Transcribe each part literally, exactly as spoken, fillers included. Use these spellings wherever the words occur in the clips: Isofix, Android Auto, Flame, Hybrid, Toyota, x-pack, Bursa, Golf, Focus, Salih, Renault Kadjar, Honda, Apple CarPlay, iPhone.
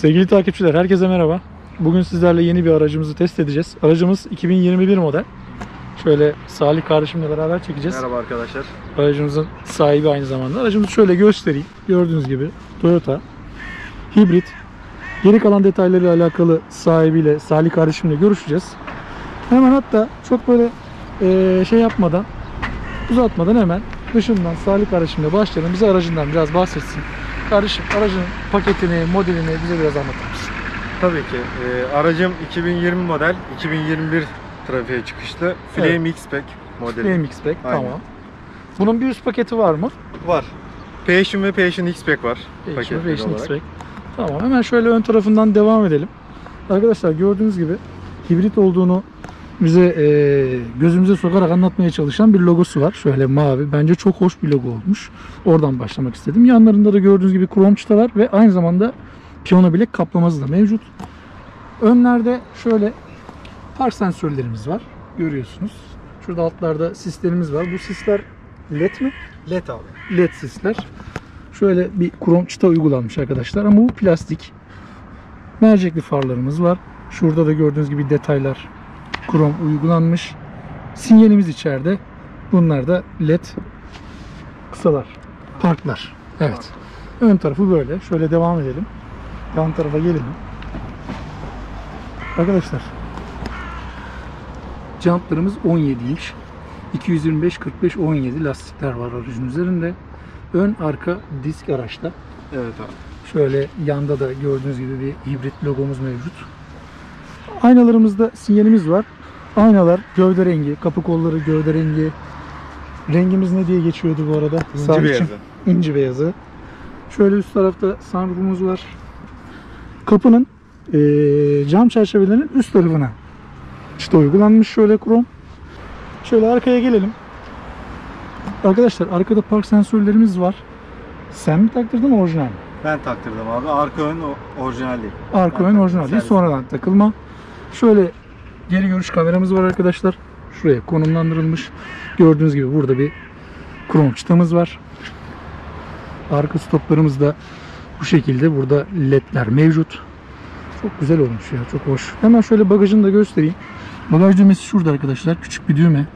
Sevgili takipçiler, herkese merhaba. Bugün sizlerle yeni bir aracımızı test edeceğiz. Aracımız iki bin yirmi bir model. Şöyle Salih kardeşimle beraber çekeceğiz. Merhaba arkadaşlar. Aracımızın sahibi aynı zamanda. Aracımızı şöyle göstereyim. Gördüğünüz gibi Toyota Hybrid. Geri kalan detaylarıyla alakalı sahibiyle, Salih kardeşimle görüşeceğiz. Hemen hatta çok böyle ee, şey yapmadan, uzatmadan hemen dışından Salih kardeşimle başlayalım. Bize aracından biraz bahsetsin. Kardeşim, aracın paketini, modelini bize biraz anlatır mısın? Tabii ki. E, aracım iki bin yirmi model, iki bin yirmi bir trafiğe çıkışlı. Flame, evet. X-pack modeli. Flame X-pack, tamam. Bunun bir üst paketi var mı? Var. Passion ve Passion X-pack var. Passion ve Passion X-pack. Tamam, hemen şöyle ön tarafından devam edelim. Arkadaşlar, gördüğünüz gibi hibrit olduğunu bize e, gözümüze sokarak anlatmaya çalışan bir logosu var. Şöyle mavi. Bence çok hoş bir logo olmuş. Oradan başlamak istedim. Yanlarında da gördüğünüz gibi krom çıtalar ve aynı zamanda piyano bilek kaplaması da mevcut. Önlerde şöyle park sensörlerimiz var. Görüyorsunuz. Şurada altlarda sislerimiz var. Bu sisler led mi? Led abi. Led sisler. Şöyle bir krom çıta uygulanmış arkadaşlar. Ama bu plastik. Mercekli farlarımız var. Şurada da gördüğünüz gibi detaylar, krom uygulanmış. Sinyalimiz içeride. Bunlar da led kısalar, parklar. Evet. Ön tarafı böyle. Şöyle devam edelim. Yan tarafa gelelim. Arkadaşlar, jantlarımız on yedi inç. iki yüz yirmi beş kırk beş on yedi lastikler var aracın üzerinde. Ön arka disk araçta. Evet abi. Şöyle yanda da gördüğünüz gibi bir hibrit logomuz mevcut. Aynalarımızda sinyalimiz var. Aynalar gövde rengi, kapı kolları gövde rengi. Rengimiz ne diye geçiyordu bu arada? İnci beyazı. İnci beyazı. Şöyle üst tarafta sunroofumuz var. Kapının e, cam çerçevelerinin üst tarafına işte uygulanmış şöyle krom. Şöyle arkaya gelelim. Arkadaşlar, arkada park sensörlerimiz var. Sen mi taktırdın, orijinal mi? Ben taktırdım abi. Arka ön orijinal değil. Arka ön orijinal değil. Sonradan takılma. Şöyle geri görüş kameramız var arkadaşlar. Şuraya konumlandırılmış. Gördüğünüz gibi burada bir krom çıtamız var. Arka stoplarımız da bu şekilde. Burada ledler mevcut. Çok güzel olmuş ya. Çok hoş. Hemen şöyle bagajını da göstereyim. Bagaj düğmesi şurada arkadaşlar. Küçük bir düğme.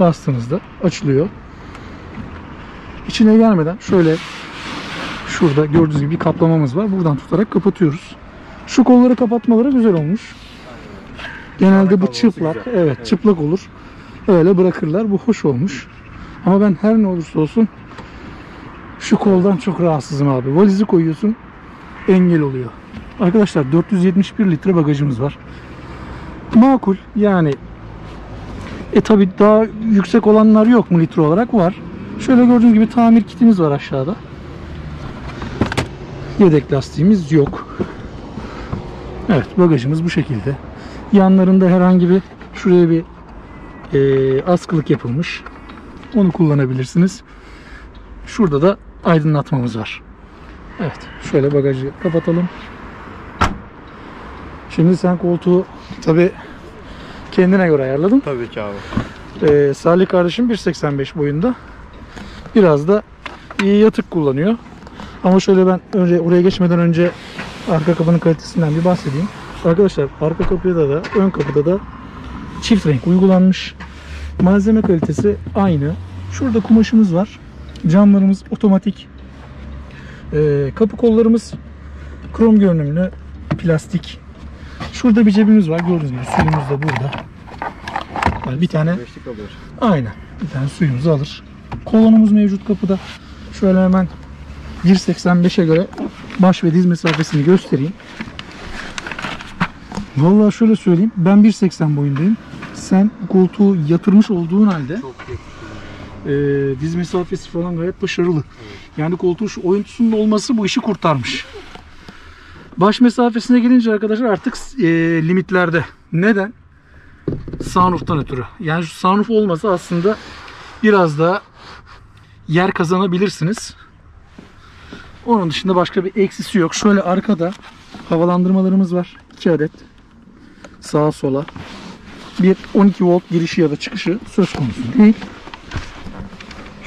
Bastığınızda açılıyor. İçine gelmeden şöyle şurada gördüğünüz gibi bir kaplamamız var. Buradan tutarak kapatıyoruz. Şu kolları kapatmaları güzel olmuş. Genelde bu çıplak, evet, evet çıplak olur. Öyle bırakırlar. Bu hoş olmuş. Ama ben her ne olursa olsun şu koldan çok rahatsızım abi. Valizi koyuyorsun, engel oluyor. Arkadaşlar, dört yüz yetmiş bir litre bagajımız var. Makul yani. E tabi daha yüksek olanlar yok mu litre olarak? Var. Şöyle gördüğünüz gibi tamir kitimiz var aşağıda. Yedek lastiğimiz yok. Evet, bagajımız bu şekilde. Yanlarında herhangi bir şuraya bir e, askılık yapılmış. Onu kullanabilirsiniz. Şurada da aydınlatmamız var. Evet, şöyle bagajı kapatalım. Şimdi sen koltuğu tabii kendine göre ayarladın. Tabii ki abi. E, Salih kardeşim bir seksen beş boyunda. Biraz da yatık kullanıyor. Ama şöyle ben önce oraya geçmeden önce arka kapının kalitesinden bir bahsedeyim. Arkadaşlar, arka kapıda da ön kapıda da çift renk uygulanmış. Malzeme kalitesi aynı. Şurada kumaşımız var. Camlarımız otomatik. Ee, kapı kollarımız krom görünümlü plastik. Şurada bir cebimiz var. Gördüğünüz gibi suyumuz da burada. Yani bir tane aynen. Bir tane suyumuzu alır. Kolonumuz mevcut kapıda. Şöyle hemen bir seksen beşe göre baş ve diz mesafesini göstereyim. Vallahi şöyle söyleyeyim, ben bir seksen boyundayım. Sen koltuğu yatırmış olduğun halde e, diz mesafesi falan gayet başarılı. Evet. Yani koltuğun şu oyuntusunun olması bu işi kurtarmış. Baş mesafesine gelince arkadaşlar artık e, limitlerde. Neden? Sunroof'tan ötürü. Yani şu sunroof olmasa aslında biraz daha yer kazanabilirsiniz. Onun dışında başka bir eksisi yok. Şöyle arkada havalandırmalarımız var. iki adet. Sağa sola. Bir on iki volt girişi ya da çıkışı söz konusu değil.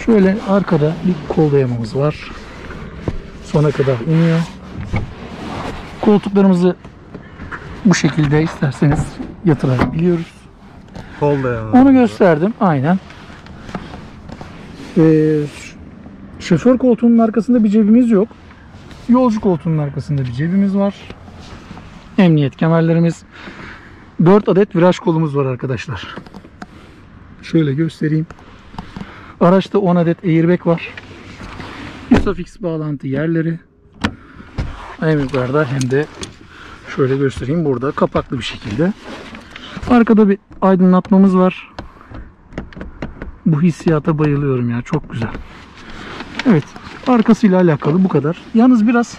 Şöyle arkada bir kol dayamamız var. Sona kadar iniyor. Koltuklarımızı bu şekilde isterseniz yatırabiliyoruz. Kol dayanımı. Onu gösterdim. Aynen. Ee, şoför koltuğunun arkasında bir cebimiz yok. Yolcu koltuğunun arkasında bir cebimiz var. Emniyet kemerlerimiz. dört adet viraj kolumuz var arkadaşlar. Şöyle göstereyim. Araçta on adet airbag var. Isofix bağlantı yerleri. Hem yukarıda hem de şöyle göstereyim. Burada kapaklı bir şekilde. Arkada bir aydınlatmamız var. Bu hissiyata bayılıyorum ya. Çok güzel. Evet. Arkasıyla alakalı bu kadar. Yalnız biraz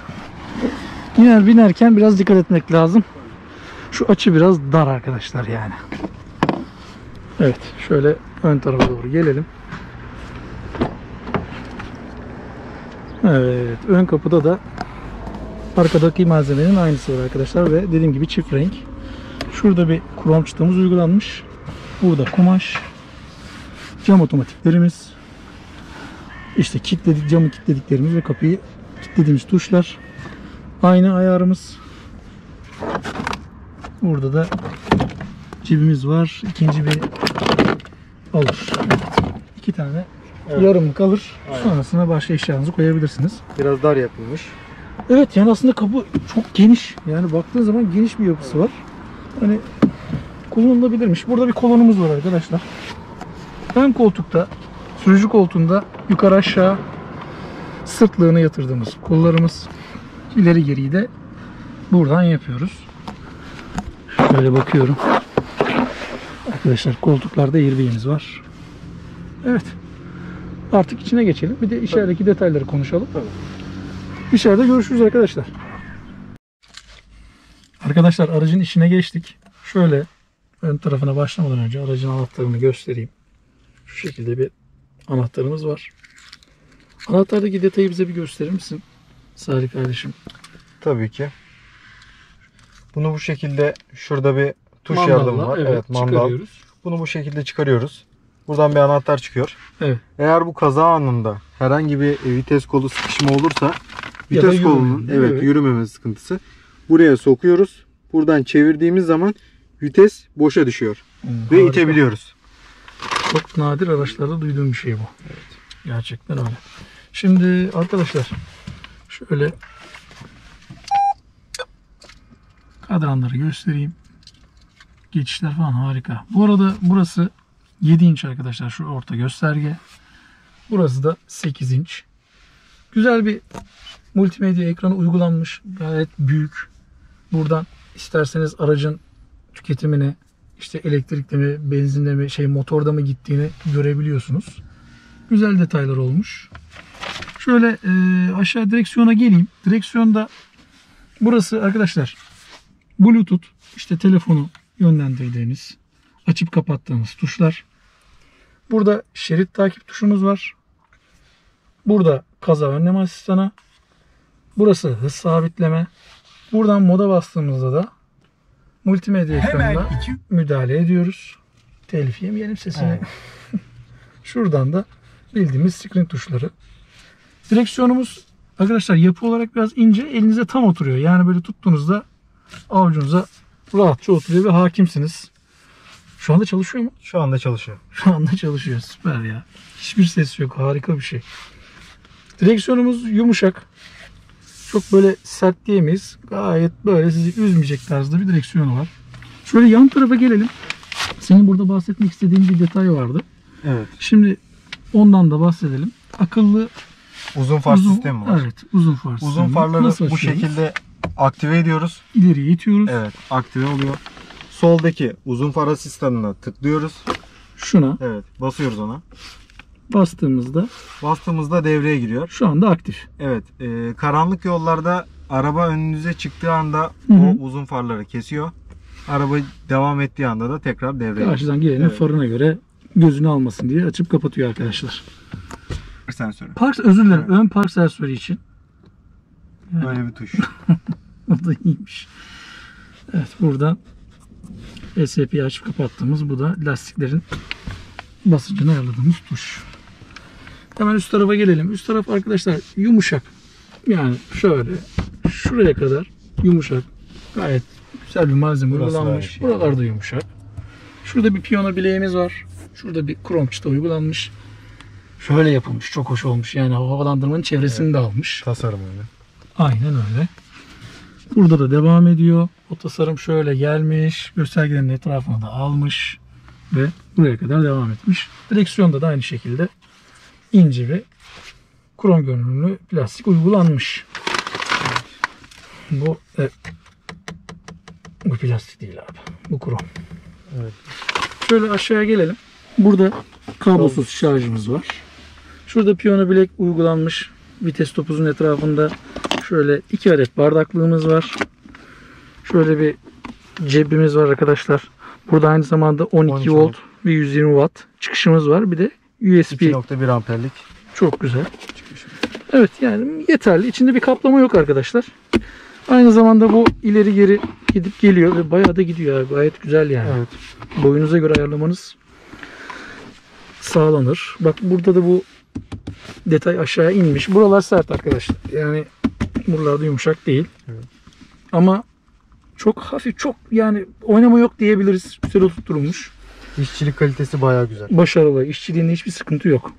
iner binerken biraz dikkat etmek lazım. Şu açı biraz dar arkadaşlar yani. Evet. Şöyle ön tarafa doğru gelelim. Evet. Ön kapıda da arkadaki malzemenin aynısı var arkadaşlar ve dediğim gibi çift renk. Şurada bir krom çıtığımız uygulanmış. Burada kumaş. Cam otomatiklerimiz. İşte kilitledik, camı kilitlediklerimiz ve kapıyı kilitlediğimiz tuşlar. Aynı ayarımız. Burada da cebimiz var. İkinci bir alır. Evet. İki tane evet. Yarım kalır. Aynen. Sonrasına başka eşyalarınızı koyabilirsiniz. Biraz dar yapılmış. Evet yani aslında kapı çok geniş. Yani baktığın zaman geniş bir yapısı evet. var. Hani kullanılabilirmiş. Burada bir kolonumuz var arkadaşlar. Ön koltukta, sürücü koltuğunda yukarı aşağı sırtlığını yatırdığımız kollarımız, ileri geriyi de buradan yapıyoruz. Şöyle bakıyorum. Arkadaşlar koltuklarda airbag'imiz var. Evet. Artık içine geçelim. Bir de içerideki Tabii. detayları konuşalım. Tabii. İçeride görüşürüz arkadaşlar. Arkadaşlar aracın içine geçtik. Şöyle ön tarafına başlamadan önce aracın anahtarını göstereyim. Şu şekilde bir anahtarımız var. Anahtardaki detayı bize bir gösterir misin Salih kardeşim? Tabii ki. Bunu bu şekilde şurada bir tuş Mandalla, yardımı var. Evet, evet mandal. Bunu bu şekilde çıkarıyoruz. Buradan bir anahtar çıkıyor. Evet. Eğer bu kaza anında herhangi bir vites kolu sıkışma olursa vites yürüme, kolunun evet, evet yürümeme sıkıntısı. Buraya sokuyoruz. Buradan çevirdiğimiz zaman vites boşa düşüyor. Hmm, ve harika. itebiliyoruz. Çok nadir araçlarda duyduğum bir şey bu. Evet. Gerçekten öyle. Şimdi arkadaşlar şöyle kadranları göstereyim. Geçişler falan harika. Bu arada burası yedi inç arkadaşlar. Şu orta gösterge. Burası da sekiz inç. Güzel bir multimedya ekranı uygulanmış. Gayet büyük. Buradan isterseniz aracın tüketimini, işte elektrikli mi, benzinli mi, şey motorda mı gittiğini görebiliyorsunuz. Güzel detaylar olmuş. Şöyle e, aşağı direksiyona geleyim. Direksiyonda burası arkadaşlar Bluetooth, işte telefonu yönlendirdiğiniz, açıp kapattığınız tuşlar. Burada şerit takip tuşumuz var. Burada kaza önleme asistanı. Burası hız sabitleme. Buradan moda bastığımızda da multimedya ekranına müdahale ediyoruz. Telif yemeyelim sesini. Evet. Şuradan da bildiğimiz screen tuşları. Direksiyonumuz arkadaşlar yapı olarak biraz ince. Elinize tam oturuyor. Yani böyle tuttuğunuzda avucunuza rahatça oturuyor ve hakimsiniz. Şu anda çalışıyor mu? Şu anda çalışıyor. Şu anda çalışıyor. Süper ya. Hiçbir ses yok. Harika bir şey. Direksiyonumuz yumuşak. Çok böyle sert diyemeyiz. Gayet böyle sizi üzmeyecek tarzda bir direksiyonu var. Şöyle yan tarafa gelelim. Senin burada bahsetmek istediğin bir detay vardı. Evet. Şimdi ondan da bahsedelim. Akıllı uzun far uzun, sistemi var. Evet, uzun far. Uzun sistemi. Farları Nasıl bu şekilde aktive ediyoruz. İleriye itiyoruz. Evet, aktive oluyor. Soldaki uzun far asistanına tıklıyoruz. Şuna. Evet, basıyoruz ona. Bastığımızda bastığımızda devreye giriyor. Şu anda aktif. Evet. E, karanlık yollarda araba önünüze çıktığı anda Hı -hı. o uzun farları kesiyor. Araba devam ettiği anda da tekrar devreye giriyor. Karşıdan gelenin evet. farına göre gözünü almasın diye açıp kapatıyor arkadaşlar. Park sensörü. Park, özür dilerim. Evet. Ön park sensörü için. Evet. Böyle bir tuş. O da iyiymiş. Evet. Burada S P I'yi açıp kapattığımız, bu da lastiklerin basıncını ayarladığımız tuş. Hemen üst tarafa gelelim. Üst taraf arkadaşlar yumuşak. Yani şöyle şuraya kadar yumuşak. Gayet güzel bir malzeme uygulanmış. Buralar da yumuşak. Şurada bir piyano bileğimiz var. Şurada bir krom çıta uygulanmış. Şöyle yapılmış. Çok hoş olmuş. Yani havalandırmanın çevresini evet. de almış. Tasarım öyle. Aynen öyle. Burada da devam ediyor. O tasarım şöyle gelmiş. Göstergelerin etrafına da almış. Ve buraya kadar devam etmiş. Direksiyonda da aynı şekilde ince ve krom görünümlü plastik uygulanmış. Bu evet. bu plastik değil abi. Bu krom. Evet. Şöyle aşağıya gelelim. Burada kablosuz şarjımız var. Şurada piyano bilek uygulanmış. Vites topuzun etrafında şöyle iki adet bardaklığımız var. Şöyle bir cebimiz var arkadaşlar. Burada aynı zamanda on iki volt ve yüz yirmi watt çıkışımız var. Bir de U S B iki nokta bir amperlik. Çok güzel. Çıkışım. Evet yani yeterli. İçinde bir kaplama yok arkadaşlar. Aynı zamanda bu ileri geri gidip geliyor ve bayağı da gidiyor abi. Gayet güzel yani. Evet. Boyunuza göre ayarlamanız sağlanır. Bak burada da bu detay aşağı inmiş. Buralar sert arkadaşlar. Yani buralarda yumuşak değil. Evet. Ama çok hafif, çok yani oynama yok diyebiliriz. Güzel oturtulmuş. İşçilik kalitesi bayağı güzel. Başarılı. İşçiliğinde hiçbir sıkıntı yok.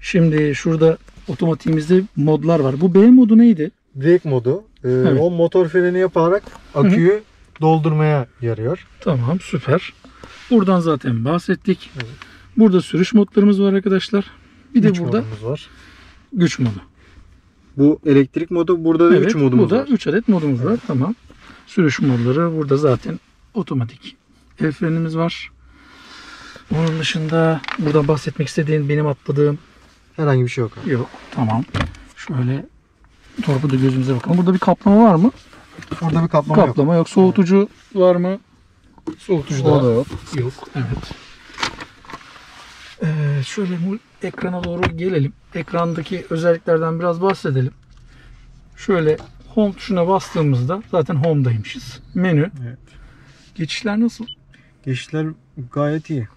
Şimdi şurada otomatiğimizde modlar var. Bu B modu neydi? Brake modu. Ee, evet. O motor freni yaparak aküyü Hı-hı. doldurmaya yarıyor. Tamam, süper. Buradan zaten bahsettik. Evet. Burada sürüş modlarımız var arkadaşlar. Bir güç de burada var. Güç modu. Bu elektrik modu. Burada da evet, üç modumuz burada var. Burada üç adet modumuz evet. var. Tamam. Sürüş modları. Burada zaten otomatik el frenimiz var. Onun dışında buradan bahsetmek istediğin, benim atladığım herhangi bir şey yok. Abi. Yok. Tamam. Şöyle torpuda gözümüze bakalım. Burada bir kaplama var mı? Burada bir kaplama, kaplama yok. yok. Soğutucu var mı? Soğutucu da, da yok. Yok. Evet. Ee, şöyle ekrana doğru gelelim. Ekrandaki özelliklerden biraz bahsedelim. Şöyle Home tuşuna bastığımızda zaten Home'daymışız. Menü. Evet. Geçişler nasıl? Geçişler gayet iyi.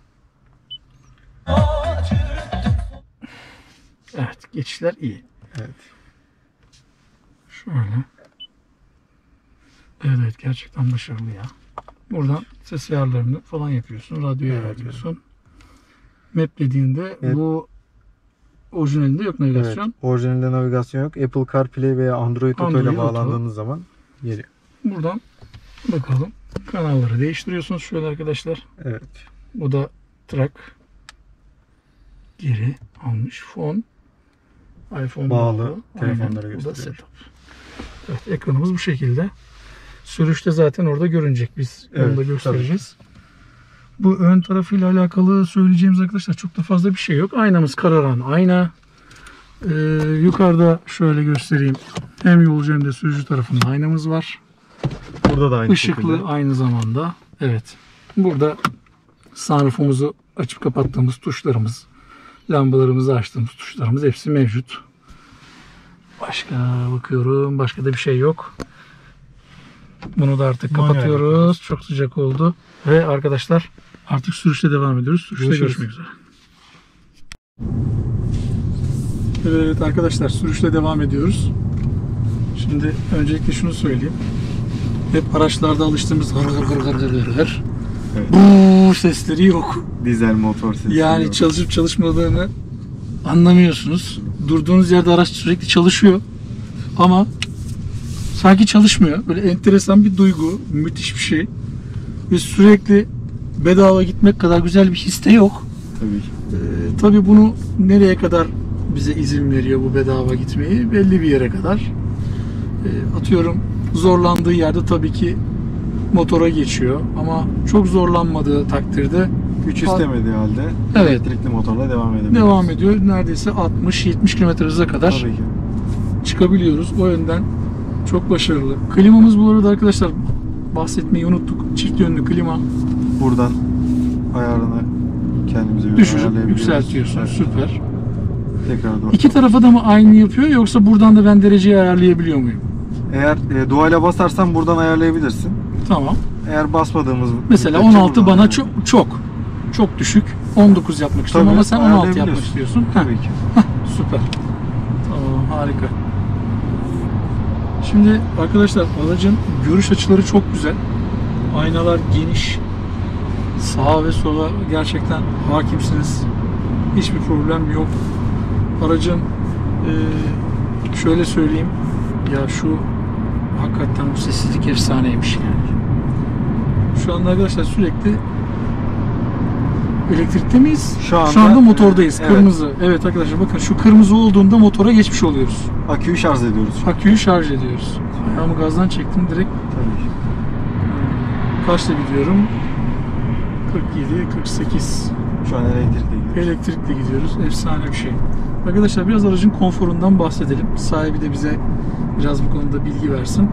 Evet, geçişler iyi. Evet. Şöyle. Evet, evet gerçekten başarılı ya. Buradan ses ayarlarını falan yapıyorsun. Radyoya evet, ayarlıyorsun. Evet. Map dediğinde evet. bu orijinalinde yok navigasyon. Evet, orijinalinde navigasyon yok. Apple CarPlay veya Android Auto ile bağlandığınız zaman geliyor. Buradan bakalım. Kanalları değiştiriyorsunuz şöyle arkadaşlar. Evet. Bu da track. Geri almış. Fon. iPhone bağlı. bağlı. Telefonlara aynen. gösteriyor. Evet, ekranımız bu şekilde. Sürüşte zaten orada görünecek. Biz evet, onu da göstereceğiz. Tabii. Bu ön tarafıyla alakalı söyleyeceğimiz arkadaşlar çok da fazla bir şey yok. Aynamız kararan ayna. Ee, yukarıda şöyle göstereyim. Hem yolcu hem de sürücü tarafında aynamız var. Burada da aynı Işıklı şekilde. aynı zamanda. Evet. Burada sunroofumuzu açıp kapattığımız tuşlarımız, lambalarımızı açtığımız tuşlarımız hepsi mevcut. Başka bakıyorum. Başka da bir şey yok. Bunu da artık Manya kapatıyoruz. Yapıyoruz. Çok sıcak oldu. Ve arkadaşlar artık sürüşte devam ediyoruz. Sürüşte görüşürüz. Görüşmek üzere. Evet arkadaşlar sürüşte devam ediyoruz. Şimdi öncelikle şunu söyleyeyim. Hep araçlarda alıştığımız gır gır gır gır gır gır gır. Evet. Bu sesleri yok. Dizel motor sesleri yani yok. Çalışıp çalışmadığını anlamıyorsunuz. Durduğunuz yerde araç sürekli çalışıyor. Ama sanki çalışmıyor. Böyle enteresan bir duygu. Müthiş bir şey. Ve sürekli bedava gitmek kadar güzel bir his de yok. Tabii ki. Ee, tabii bunu nereye kadar bize izin veriyor bu bedava gitmeyi? Belli bir yere kadar. Ee, atıyorum zorlandığı yerde tabii ki motora geçiyor. Ama çok zorlanmadığı takdirde güç istemediği halde evet, elektrikli motorla devam edebiliyor. Devam ediyor. Neredeyse altmış yetmiş kilometre hıza kadar çıkabiliyoruz. O yönden çok başarılı. Klimamız bu arada arkadaşlar bahsetmeyi unuttuk. Çift yönlü klima. Buradan ayarını kendimize göre ayarlayabiliyoruz. Yükseltiyorsun. Süper. Tekrar doğru. İki tarafa da mı aynı yapıyor yoksa buradan da ben dereceyi ayarlayabiliyor muyum? Eğer e, doğayla basarsan buradan ayarlayabilirsin. Tamam. Eğer basmadığımız mesela on altı bana çok çok çok düşük. on dokuz yapmak istiyorum ama sen on altı yapmak istiyorsun. Tabii ki. Süper. Tamam, harika. Şimdi arkadaşlar aracın görüş açıları çok güzel. Aynalar geniş. Sağa ve sola gerçekten hakimsiniz. Hiçbir problem yok. Aracın e, şöyle söyleyeyim. Ya şu hakikaten bu sessizlik efsaneymiş yani. Şu anda arkadaşlar sürekli elektrikte miyiz? Şu anda, Şu anda motordayız. Evet. Kırmızı. Evet arkadaşlar bakın şu kırmızı olduğunda motora geçmiş oluyoruz. Aküyü şarj ediyoruz. Aküyü şarj ediyoruz. Ayağımı gazdan çektim direkt. Tabii. Kaçta gidiyorum? kırk yedi, kırk sekiz. Şu an elektrikle gidiyoruz. Elektrikle gidiyoruz. Efsane bir şey. Arkadaşlar biraz aracın konforundan bahsedelim. Sahibi de bize biraz bu konuda bilgi versin.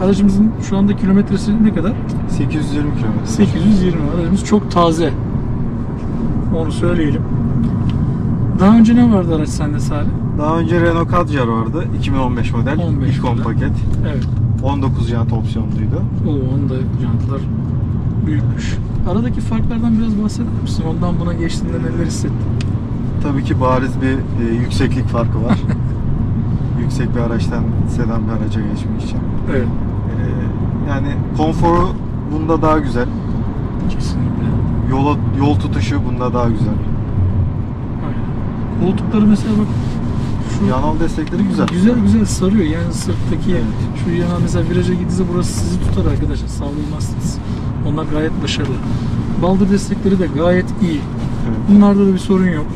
Ee, aracımızın şu anda kilometresi ne kadar? sekiz yüz yirmi kilometre. sekiz yüz yirmi. Aracımız çok taze. Onu söyleyelim. Daha önce ne vardı araç sende Salih? Daha önce Renault Kadjar vardı. iki bin on beş model. İlk on paket. Evet. on dokuz jant opsiyonluydu. Oo, onda jantlar büyükmüş. Aradaki farklardan biraz bahseder misin? Ondan buna geçtiğinde neler hissettin? Tabii ki bariz bir e, yükseklik farkı var. Yüksek bir araçtan sedan bir araca geçmek için. Evet. Ee, yani konforu bunda daha güzel. Kesinlikle. Yola, yol tutuşu bunda daha güzel. Aynen. Koltukları mesela bak. Şu yanal destekleri güzel. Güzel güzel sarıyor yani sırttaki. Evet. Şu yanal mesela viraja gittiğinizde burası sizi tutar arkadaşlar. Savrulmazsınız. Onlar gayet başarılı. Baldır destekleri de gayet iyi. Evet. Bunlarda da bir sorun yok.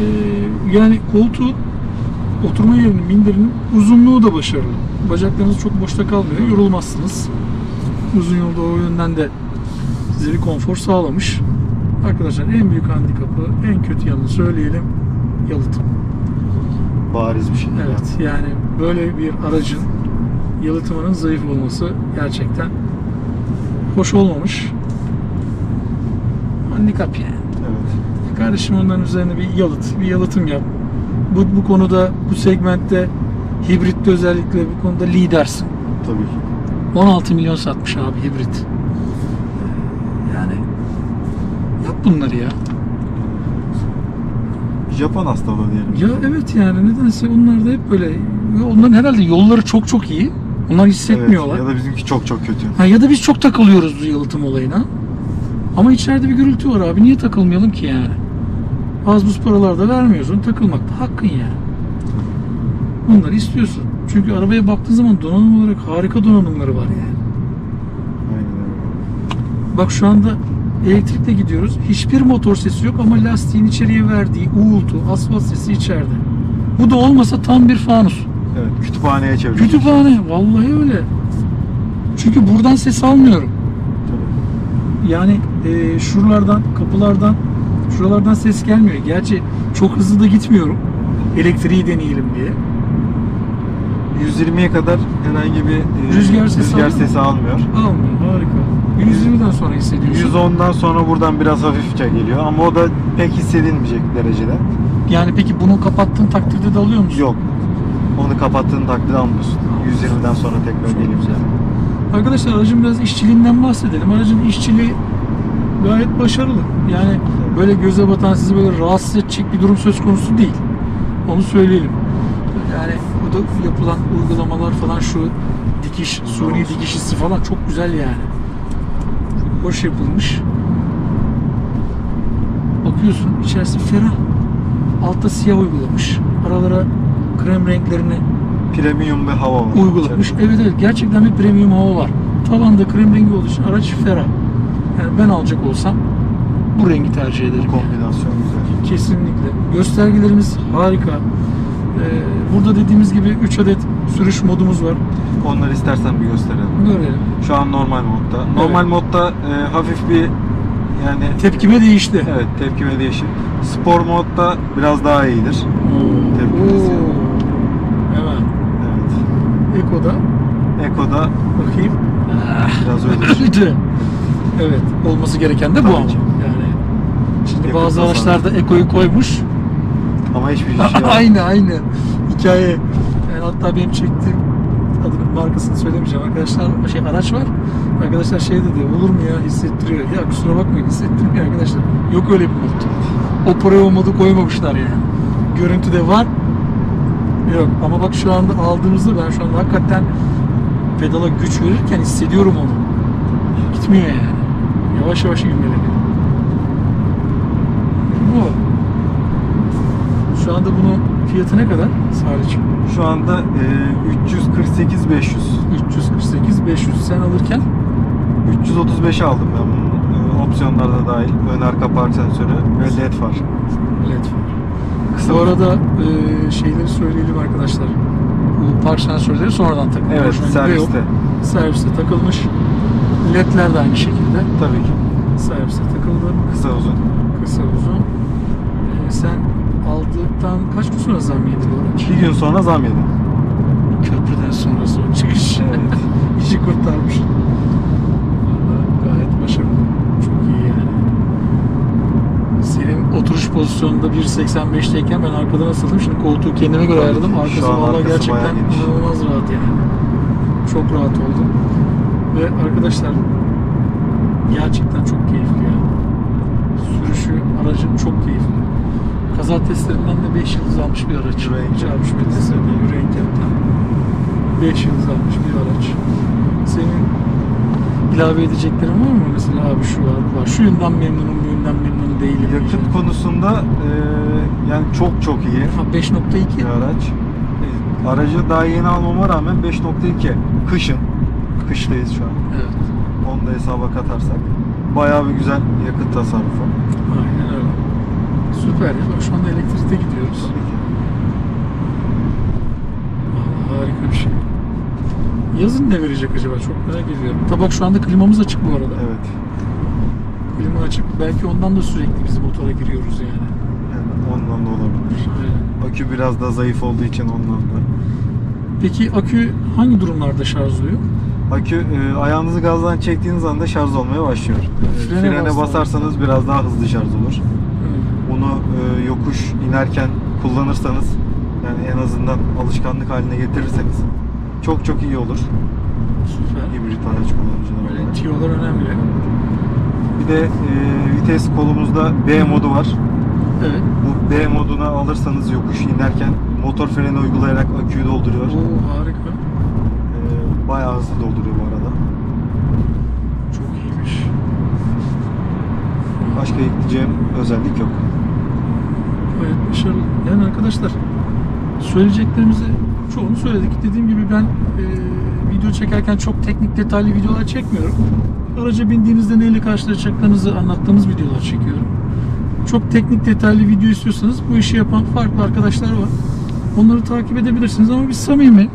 Ee, yani koltuğu oturma yerinin minderinin uzunluğu da başarılı. Bacaklarınız çok boşta kalmıyor. Yorulmazsınız. Uzun yolda o yönden de size bir konfor sağlamış. Arkadaşlar en büyük handikapı, en kötü yanını söyleyelim. Yalıtım. Bariz bir şey. Evet. Yani. yani böyle bir aracın yalıtımının zayıf olması gerçekten hoş olmamış. Handikap yani. Evet. Kardeşim onların üzerine bir yalıt, bir yalıtım yap. Bu, bu konuda, bu segmentte hibritte özellikle bu konuda lidersin. Tabii ki. on altı milyon satmış abi hibrit. Yani yap bunları ya. Japon hastalığı diyelim. Ya evet yani nedense onlar da hep böyle. Onların herhalde yolları çok çok iyi. Onlar hissetmiyorlar. Evet, ya da bizimki çok çok kötü. Ha, ya da biz çok takılıyoruz bu yalıtım olayına. Ama içeride bir gürültü var abi. Niye takılmayalım ki yani? Az buz paralarda vermiyorsun. Takılmakta hakkın yani. Bunları istiyorsun. Çünkü arabaya baktığın zaman donanım olarak harika donanımları var yani. Aynen. Bak şu anda elektrikle gidiyoruz. Hiçbir motor sesi yok ama lastiğin içeriye verdiği uğultu, asfalt sesi içeride. Bu da olmasa tam bir fanus. Evet. Kütüphaneye çeviriyoruz. Kütüphane. Vallahi öyle. Çünkü buradan ses almıyorum. Yani e, şuralardan, kapılardan şuralardan ses gelmiyor. Gerçi çok hızlı da gitmiyorum. Elektriği deneyelim diye. yüz yirmiye kadar herhangi bir rüzgar sesi, rüzgar sesi almıyor. Almıyor. Harika. yüz yirmiden sonra hissediyorsun. yüz ondan sonra buradan biraz hafifçe geliyor ama o da pek hissedilmeyecek derecede. Yani peki bunu kapattığın takdirde de alıyor musun? Yok. Onu kapattığın takdirde almıyorsun. yüz yirmiden sonra tekrar geliyor. Arkadaşlar aracın biraz işçiliğinden bahsedelim. Aracın işçiliği gayet başarılı. Yani böyle göze batan, sizi böyle rahatsız edecek bir durum söz konusu değil. Onu söyleyelim. Yani burada yapılan uygulamalar falan şu dikiş, suni dikiş hissi falan çok güzel yani. Çok hoş yapılmış. Bakıyorsun içerisi ferah. Altta siyah uygulamış. Aralara krem renklerini premium ve hava var. Uygulamış. Evet evet. Gerçekten bir premium hava var. Tavanda krem rengi olduğu için araç ferah. Yani ben alacak olsam bu rengi tercih ederim. Kombinasyon güzel. Kesinlikle. Göstergelerimiz harika. Ee, burada dediğimiz gibi üç adet sürüş modumuz var. Onları istersen bir gösterelim. Görelim. Şu an normal modda. Normal evet. modda e, hafif bir yani tepkime değişti. Evet, tepkime değişti. Spor modda biraz daha iyidir. Oo. Tepkimesi. Evet. Evet. Eko'da. Eko'da bakayım. Biraz öyle. Evet, olması gereken de Tabii bu ama. Ki. Yani şimdi Yakın bazı araçlarda ekoyu koymuş ama hiçbir şey yok. Aynı aynı hikaye. Yani hatta benim çektiğim adının markasını söylemeyeceğim arkadaşlar. Şey araç var. Arkadaşlar şey dedi, olur mu ya hissettiriyor. Ya kusura bakmayın hissettirmiyor arkadaşlar. Yok öyle bir mod. O pro modu koymamışlar yani. Görüntüde var Yok ama bak şu anda aldığımızda ben şu anda hakikaten pedala güç verirken hissediyorum onu. Gitmiyor yani. Yavaş yavaş gitmeli. Bu. Şu anda bunun fiyatı ne kadar Salih? Şu anda e, üç yüz kırk sekiz bin beş yüz. üç yüz kırk sekiz bin beş yüz. Sen alırken? üç yüz otuz beşe aldım ben bunu. E, opsiyonlarda dahil. Ön arka park sensörü ve led far. Led far. Bu arada e, şeyleri söyleyelim arkadaşlar. Bu park sensörleri sonradan takılmış. Evet, serviste. Serviste takılmış. ledler de aynı şekilde. Tabii ki. Serviste takıldı. Kısa uzun. Kısa uzun. E, sen aldıktan kaç gün sonra zam yedin? Bir gün sonra zam yedim. Köprüden sonra son çıkış. Evet. İşi kurtarmış. Vallahi gayet başarılı. Çok iyi yani. Senin oturuş pozisyonunda bir seksen beşteyken ben arkada nasıldım? Şimdi koltuğu kendime göre ayarladım. Arkası valla gerçekten inanılmaz rahat yani. Çok rahat oldum. Ve arkadaşlar gerçekten çok keyifli yani. Sürüşü, aracın çok keyifli. Kaza testlerinden de beş yıldız almış bir araç. beş yıldız almış bir araç. Senin ilave edeceklerim var mı? Mesela abi şu var, şu yönden memnunum, bu yönden memnun değilim. Yakıt yani konusunda e, yani çok çok iyi. beş nokta iki araç. E, aracı daha yeni almama rağmen beş nokta iki. Kışın. Kıştayız şu an. Evet. Onu da hesaba katarsak. Bayağı bir güzel yakıt tasarrufu. Aynen öyle. Süper ya. Şu anda elektrikte gidiyoruz. Vallahi harika bir şey. Yazın ne verecek acaba? Çok merak ediyorum. Tabii bak şu anda klimamız açık bu arada. Evet. Klima açık. Belki ondan da sürekli biz motora giriyoruz yani. Evet, ondan da olabilir. Evet. Akü biraz daha zayıf olduğu için ondan da. Peki akü hangi durumlarda şarj oluyor? Akü e, ayağınızı gazdan çektiğiniz anda şarj olmaya başlıyor. Frene, Frene basarsanız olur. Biraz daha hızlı şarj olur. Evet. Bunu e, yokuş inerken kullanırsanız, yani en azından alışkanlık haline getirirseniz çok çok iyi olur. Süper. Hibrit araç kullanıcılar. Böyle tiyolar önemli. Bir de e, vites kolumuzda B modu var. Evet. Bu B moduna alırsanız yokuş inerken motor freni uygulayarak aküyü dolduruyor. Oo, harika. E, bayağı hızlı dolduruyor bu arada. Çok iyiymiş. Başka ekleyeceğim özellik yok. Evet, başarılı. Yani arkadaşlar söyleyeceklerimizi çoğunu söyledik. Dediğim gibi ben e, video çekerken çok teknik detaylı videolar çekmiyorum. Araca bindiğinizde neyle karşılaşacaklarınızı anlattığımız videolar çekiyorum. Çok teknik detaylı video istiyorsanız bu işi yapan farklı arkadaşlar var. Onları takip edebilirsiniz ama biz samimi,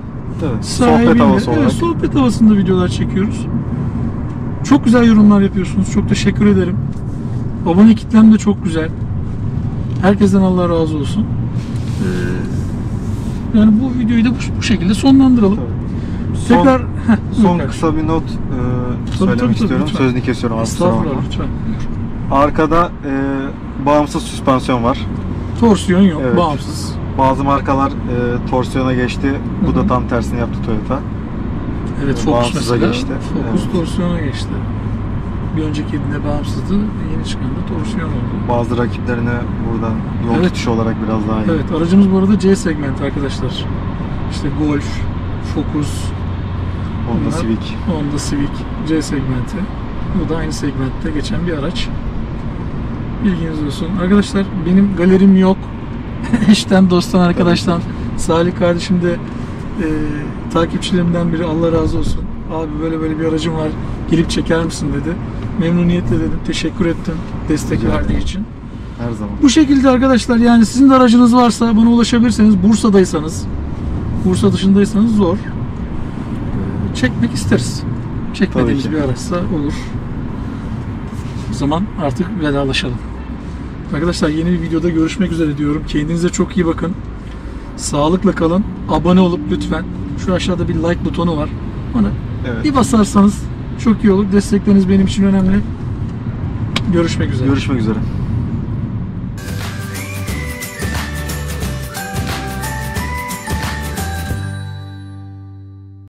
evet, sahibiyle, sohbet, evet, sohbet havasında videolar çekiyoruz. Çok güzel yorumlar yapıyorsunuz. Çok teşekkür ederim. Abone kitlem de çok güzel. Herkesten Allah razı olsun. Ee, Yani bu videoyu da bu, bu şekilde sonlandıralım. Tabii. Tekrar son, heh, son kısa bir not e, tabii, söylemek tabii, istiyorum. Lütfen. Sözünü kesiyorum. Estağfurullah, lütfen. Arkada e, bağımsız süspansiyon var. Torsiyon yok, evet. Bağımsız. Bazı markalar e, torsiyona geçti. Hı-hı. Bu da tam tersini yaptı Toyota. Evet, e, Focus mesela. Geçti. Focus evet. Torsiyona geçti. Bir önceki elinde bağımsızdı, yeni çıkanda torsiyon oldu. Bazı rakiplerine buradan yol evet. Tutuşu olarak biraz daha iyi. Evet, aracımız bu arada C segmenti arkadaşlar. İşte Golf, Focus, Honda bunlar, Civic. Honda Civic C segmenti. Bu da aynı segmentte geçen bir araç. Bilginiz olsun. Arkadaşlar benim galerim yok. Eşten, dosttan, arkadaştan. Salih kardeşim de e, takipçilerimden biri, Allah razı olsun. Abi böyle böyle bir aracım var, gelip çeker misin dedi. Memnuniyetle dedim, teşekkür ettim destek verdiği için. Her zaman. Bu şekilde arkadaşlar, yani sizin de aracınız varsa bana ulaşabilirseniz, Bursa'daysanız, Bursa dışındaysanız zor. Çekmek isteriz. Çekmediğimiz bir araçsa olur. O zaman artık vedalaşalım. Arkadaşlar yeni bir videoda görüşmek üzere diyorum. Kendinize çok iyi bakın. Sağlıkla kalın. Abone olup lütfen. Şu aşağıda bir like butonu var. Ona evet. Bir basarsanız çok iyi olur. Destekleriniz benim için önemli. Görüşmek üzere. Görüşmek üzere.